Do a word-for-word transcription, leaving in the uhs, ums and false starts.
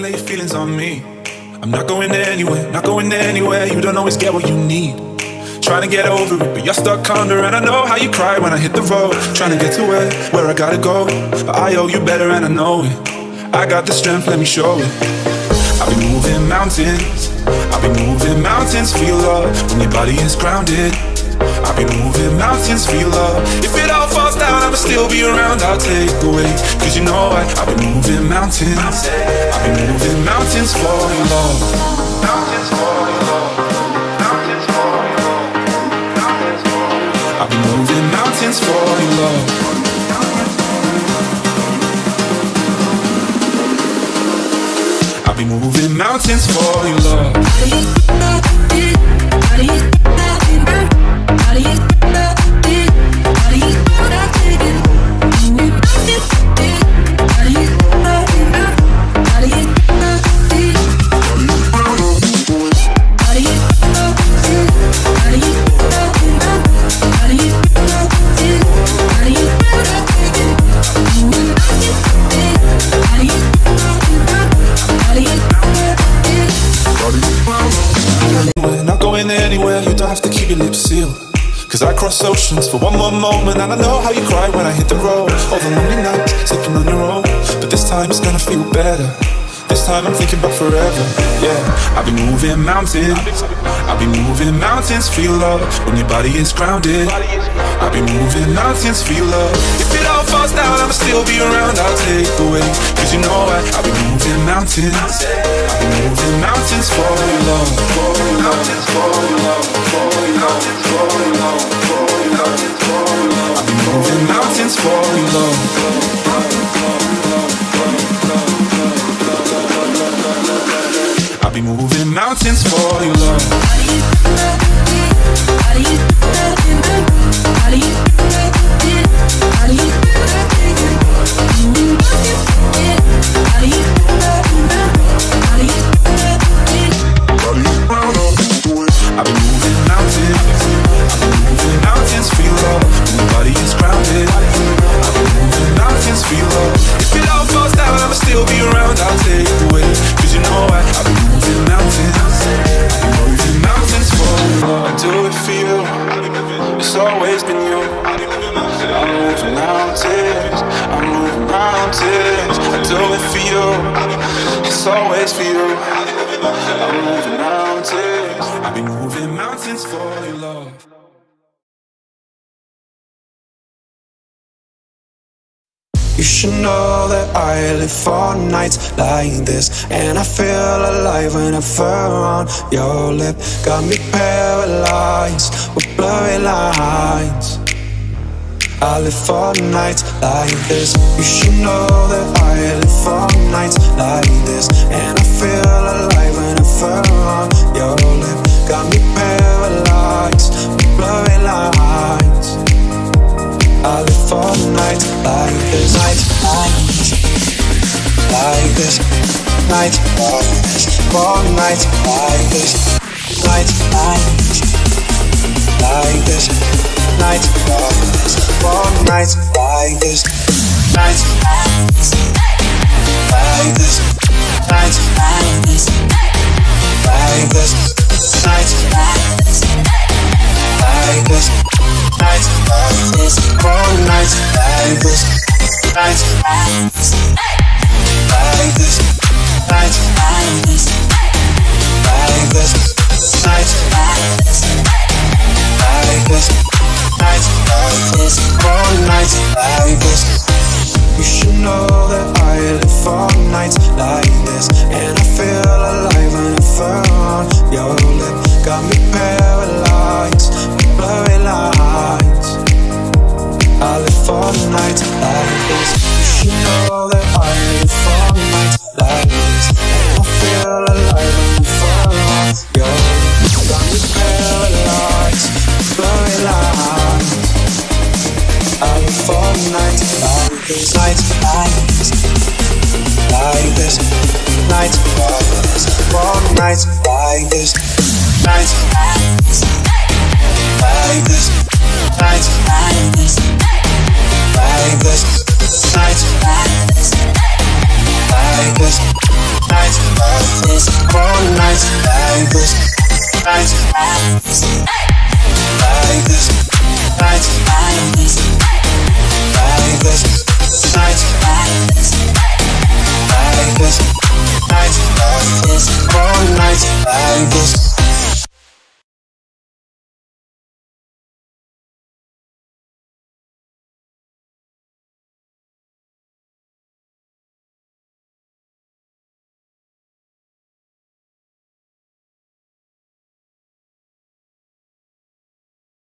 and lay your feelings on me. I'm not going anywhere, not going anywhere. You don't always get what you need. Trying to get over it, but you're stuck under. And I know how you cry when I hit the road. Trying to get to where, where I gotta go. But I owe you better and I know it. I got the strength, let me show it. I've been moving mountains, I've been moving mountains, feel love when your body is grounded. I've been moving mountains, feel love. If it all falls down, I'ma still be around, I'll take the weight. Cause you know I, I've been moving mountains, I've been moving mountains for your love. Mountains for your love, mountains for your love, mountains for your love. I've been moving mountains for your love. I've been moving mountains for your love. Anywhere, you don't have to keep your lips sealed. Cause I cross oceans for one more moment. And I know how you cry when I hit the road. All the lonely nights, sleeping on your own. But this time it's gonna feel better. This time I'm thinking about forever. Yeah, I've been moving mountains, I've been moving mountains, feel love when your body is grounded. I've been moving mountains, feel love. If it all falls down, I'ma still be around, I'll take the weight. Cause you know I, I've been moving mountains, I've been moving mountains for your love. Mountains for your love, for your love, for your love, for your love, for your love. I've been moving mountains for your love. I've been moving mountains for your love. I've been moving mountains, I've been moving mountains, feel love when your body is grounded. I've been moving mountains, feel love. If it all falls down, I'ma still be around, I'll take the weight. Cause you know I, I've been moving mountains, I've been moving mountains for love. I do it for you, it's always been you. I'm moving mountains, I'm moving mountains. I do it for you, it's always for you. I'm moving mountains, I've been moving mountains for your love. You should know that I live for nights like this. And I feel alive when I fur on your lip. Got me paralyzed with blurry lines. I live for nights like this. You should know that I live for nights like this. And I feel alive when I fur on your lip. Got me paralyzed with blurry lines. I live for nights like this. Nights like this. Nights like this. More nights like this. Nights like this. Nights like this. More nights like this. Nights like this. Nights like this. Like this. Nights like this, like this, nights like this, all nights like this, nights like this, like this, nights like this, like this, nights like this, like this, nights like this, all nights like this. You should know that I live for nights like this. And I feel alive when I fur on your lip. Got me paralyzed with blurry lines. I live for nights like this. You should know that I live for nights like this. And I feel alive when I fur on your lip. Got me paralyzed with blurry lines. I live for nights like this, nights like this, like this, nights like this, for nights like this, nights like this, like this, nights like this.